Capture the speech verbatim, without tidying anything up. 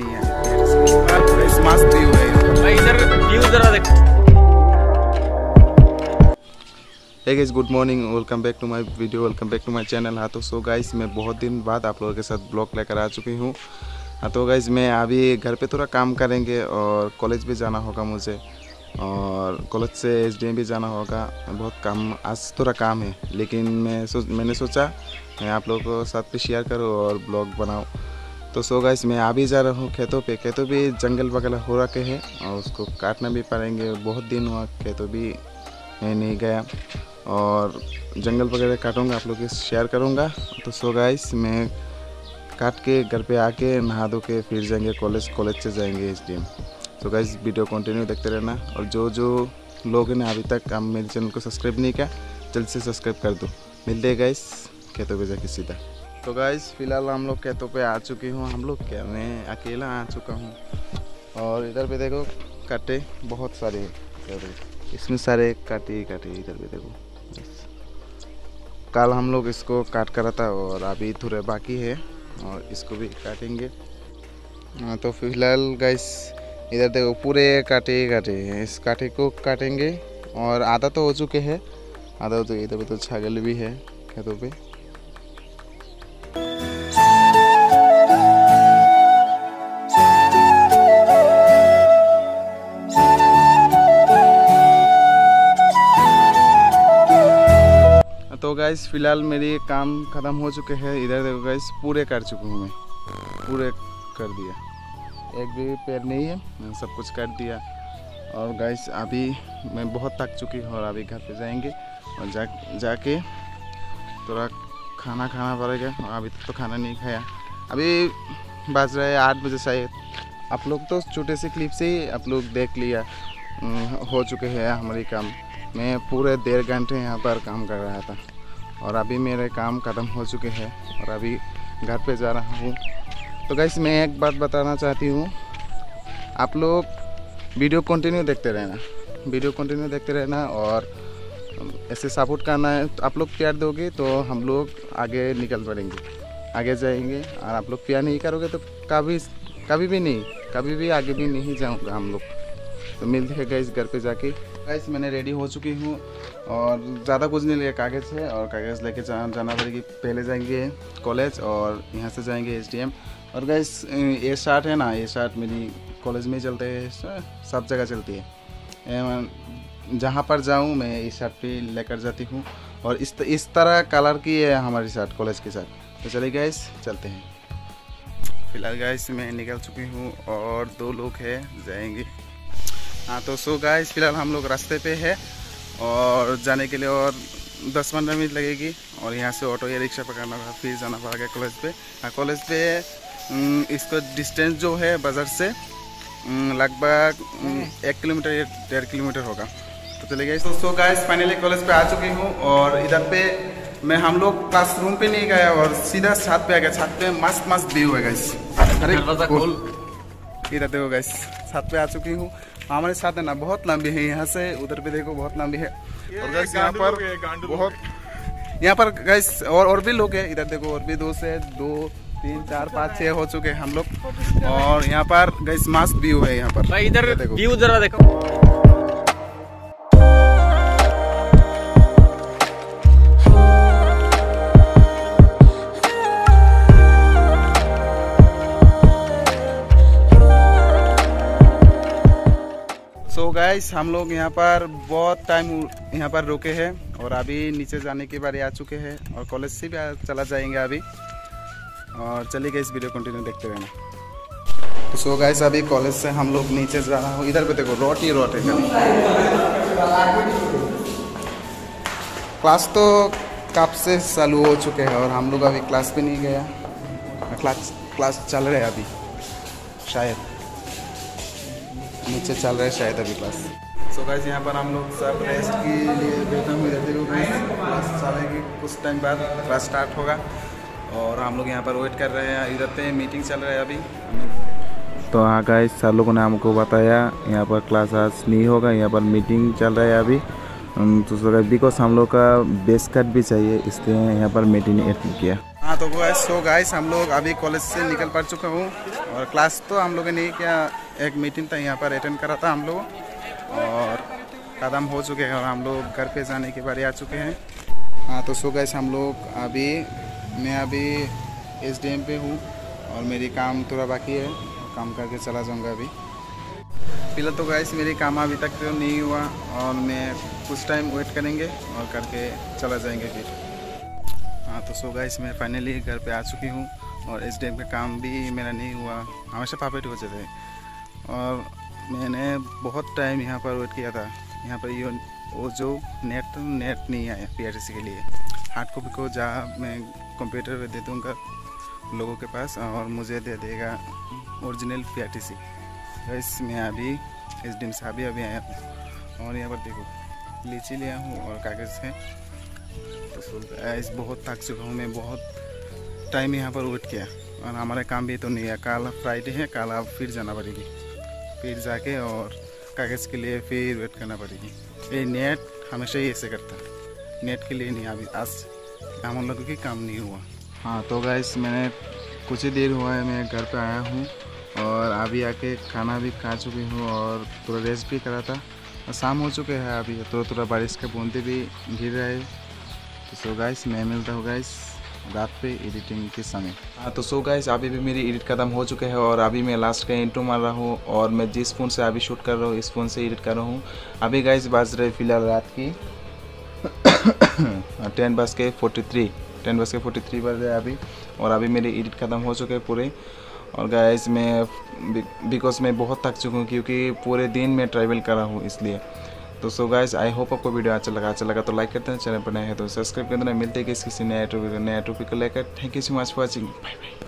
नहीं है, मस्त व्यू है भाई। इधर व्यू जरा देखो। Hey guys, good morning, welcome back to my video, welcome back to my channel. हाँ तो सो गाइस, मैं बहुत दिन बाद आप लोगों के साथ ब्लॉग लेकर आ चुकी हूँ। हाँ तो गाइस, मैं अभी घर पे थोड़ा काम करेंगे और कॉलेज भी जाना होगा मुझे, और कॉलेज से एस डी एम भी जाना होगा। बहुत काम, आज थोड़ा काम है, लेकिन मैं सोच मैंने सोचा मैं आप लोगों को साथ पे शेयर करूँ और ब्लॉग बनाऊँ। तो सो गाइस, मैं आ भी जा रहा हूँ खेतों पे। खेतों भी जंगल वगैरह हो रखे हैं और उसको काटना भी पड़ेंगे। बहुत दिन हुआ खेतों भी मैं नहीं गया, और जंगल वगैरह काटूँगा, आप लोग के शेयर करूँगा। तो सो गाइस, मैं काट के घर पे आके नहा धो के फिर जाएंगे कॉलेज, कॉलेज से जाएंगे एस डी एम। तो गाइस, वीडियो कंटिन्यू देखते रहना, और जो जो लोग हैं ना अभी तक आप मेरे चैनल को सब्सक्राइब नहीं किया, जल्द से सब्सक्राइब कर दो। मिलते हैं गाइस खेतों पे जाके सीधा। तो गाइस, फिलहाल हम लोग खेतों पे आ चुके हूँ। हम लोग क्या, मैं अकेला आ चुका हूँ। और इधर पे देखो काटे बहुत सारे है, इसमें सारे काटे ही काटे। इधर पे देखो, कल हम लोग इसको काट कर आता और अभी थोड़े बाकी है और इसको भी काटेंगे। हाँ तो फिलहाल गाइस, इधर देखो पूरे काटे काटे हैं। इस काटे को काटेंगे और आधा तो हो चुके हैं, आधा हो चुके। इधर पे तो छागल भी है खेतों पे। तो गाइस, फिलहाल मेरी काम खत्म हो चुके हैं। इधर देखो गाइस, पूरे कर चुकी हूँ मैं, पूरे कर दिया, एक भी पेड़ नहीं है, मैंने सब कुछ कर दिया। और गाइस, अभी मैं बहुत थक चुकी हूँ और अभी घर पे जाएंगे और जा जाके थोड़ा खाना खाना पड़ेगा। अभी तक तो खाना नहीं खाया। अभी बज रहा है आठ बजे शायद। आप लोग तो छोटे से क्लिप से ही आप लोग देख लिया हो चुके हैं हमारे काम। मैं पूरे डेढ़ घंटे यहाँ पर काम कर रहा था और अभी मेरे काम ख़त्म हो चुके हैं और अभी घर पर जा रहा हूँ। तो गाइस, मैं एक बात बताना चाहती हूँ, आप लोग वीडियो कंटिन्यू देखते रहना, वीडियो कंटिन्यू देखते रहना और ऐसे सपोर्ट करना है। तो आप लोग प्यार दोगे तो हम लोग आगे निकल पड़ेंगे, आगे जाएंगे। और आप लोग प्यार नहीं करोगे तो कभी कभी भी नहीं, कभी भी आगे भी नहीं जाऊँगा हम लोग। तो मिलते हैं गाइस घर पे जाके। गाइस, मैंने रेडी हो चुकी हूँ और ज़्यादा कुछ नहीं लिया, कागज़ है और कागज़ लेके जा, जाना पड़ेगी। पहले जाएंगे कॉलेज और यहाँ से जाएंगे एस डी एम। और गाइस, ये शर्ट है ना, ये शर्ट मेरी कॉलेज में ही चलते है, सब जगह चलती है। जहाँ पर जाऊँ मैं ये शर्ट पे लेकर जाती हूँ और इस इस तरह कलर की है हमारी शर्ट कॉलेज के साथ। तो चलिए गाइस, चलते हैं। फिलहाल गाइस, मैं निकल चुकी हूँ और दो लोग हैं जाएंगे। हाँ तो सो गाइस, फिलहाल हम लोग रास्ते पे है और जाने के लिए और दस पंद्रह मिनट लगेगी। और यहाँ से ऑटो या रिक्शा पकड़ना पड़ा, फिर जाना पड़ेगा कॉलेज पे। हाँ, कॉलेज पे इसका डिस्टेंस जो है बाज़ार से लगभग एक किलोमीटर या डेढ़ किलोमीटर होगा। तो चले गए। सो गाइस, फाइनली कॉलेज पे आ चुकी हूँ और इधर पे मैं हम लोग क्लासरूम पे नहीं गया और सीधा छत पे आ गया। छत पे मस्त मस्त व्यू है गाइस। अरे इधर देखो गाइस, छत पे आ चुकी हूँ। हमारे साथ है ना, बहुत लंबी है, यहाँ से उधर पे देखो बहुत लंबी है। और गाइस, यहाँ पर बहुत, यहाँ पर गाइस और और भी लोग हैं। इधर देखो और भी दोस्त है, दो तीन चार पाँच छः हो चुके हैं हम लोग। और यहाँ पर गाइस मस्त व्यू है। यहाँ पर भाई, इधर व्यू जरा देखो। सो गाइस, हम लोग यहाँ पर बहुत टाइम यहाँ पर रुके हैं और अभी नीचे जाने के बारे आ चुके हैं और कॉलेज से भी चला जाएंगे अभी। और चलिए गाइस, वीडियो कंटिन्यू देखते रहना। तो सो गाइस, अभी कॉलेज से हम लोग नीचे जा रहा हूँ। इधर पे देखो रोट ही रोट है। क्लास तो कब से चालू हो चुके हैं और हम लोग अभी क्लास पे नहीं गया। क्लास क्लास चल रहे है अभी, शायद नीचे चल रहा है शायद अभी क्लास। सो गाइस, यहाँ पर हम लोग सब रेस्ट के लिए बैठा हूँ। इधर देखो क्लास चलेगी कुछ टाइम बाद, क्लास स्टार्ट होगा और हम लोग यहाँ पर वेट कर रहे हैं। इधर पे मीटिंग चल रहा है अभी। तो हाँ गाइस, सर लोगों ने हमको बताया यहाँ पर क्लास आज नहीं होगा, यहाँ पर मीटिंग चल रहा है अभी। तो सर बिकॉज हम लोग का बेस कट भी चाहिए, इसलिए यहाँ पर मीटिंग अटेंड किया। हाँ तो गाइस सो गाइस हम लोग अभी कॉलेज से निकल पड़ चुका हूँ और क्लास तो हम लोगों ने क्या एक मीटिंग था यहाँ पर अटेंड करा था हम लोग और कदम हो चुके हैं और हम लोग घर पे जाने के बारे आ चुके हैं। हाँ तो सो गाइस हम लोग अभी मैं अभी एस डी एम पे हूँ और मेरी काम थोड़ा बाकी है, काम करके चला जाऊँगा। अभी फिलहाल तो गाइस मेरे काम अभी तक तो नहीं हुआ और मैं कुछ टाइम वेट करेंगे और करके चला जाएंगे फिर। हाँ तो सो गाइस मैं फाइनली घर पे आ चुकी हूँ और एस डी एम का काम भी मेरा नहीं हुआ, हमेशा पापेट हो जाते हैं और मैंने बहुत टाइम यहाँ पर वेट किया था। यहाँ पर ये वो जो नेट नेट नहीं आया पी आर टी सी के लिए, हार्ड कॉपी को जा मैं कंप्यूटर पर दे दूँगा लोगों के पास और मुझे दे देगा original P R T C. वैसे मैं अभी एस डी एम से अभी अभी आया हूँ और यहाँ पर देखो लीची लिया हूँ और कागज़ है। तो ऐसे बहुत थक चुका हूँ मैं, बहुत टाइम यहाँ पर वेट किया और हमारा काम भी तो नहीं है। कल फ्राइडे है, कल आप फिर जाना पड़ेगी, फिर जाके और कागज़ के लिए फिर वेट करना पड़ेगी। ये नेट हमेशा ही ऐसे करता, नेट के लिए नहीं अभी आज हम उन लोगों की काम नहीं हुआ। हाँ तो गाइस मैंने कुछ ही देर हुआ है मैं घर पर आया हूँ और अभी आके खाना भी खा चुकी हूँ और थोड़ा रेस्ट भी करा था और शाम हो चुके हैं। अभी थोड़ा थोड़ा बारिश के बूंदे भी गिर रहे। तो सो गाइस मैं मिलता हूँ गाइस रात पे एडिटिंग के समय। हाँ तो सो गाइस अभी भी मेरी एडिट खत्म हो चुके हैं और अभी मैं लास्ट का इंट्रो मार रहा हूँ और मैं जिस फ़ोन से अभी शूट कर रहा हूँ इस फ़ोन से एडिट कर रहा हूँ। अभी गाइस बज रहे फिलहाल रात की टेन बज के फोर्टी थ्री टेन बज के फोर्टी थ्री बज रहे अभी और अभी मेरी एडिट खत्म हो चुके हैं पूरे। और गाइस मैं बिकॉज मैं बहुत थक चुका हूँ क्योंकि पूरे दिन मैं ट्रैवल कर रहा हूँ इसलिए। तो सो गाइस आई होप आपको वीडियो अच्छा लगा अच्छा लगा तो लाइक करते हैं, चैनल पर नए हैं तो सब्सक्राइब करते हैं। मिलते हैं किसी नए टॉपिक को लेकर। Thank you so much for watching, bye bye.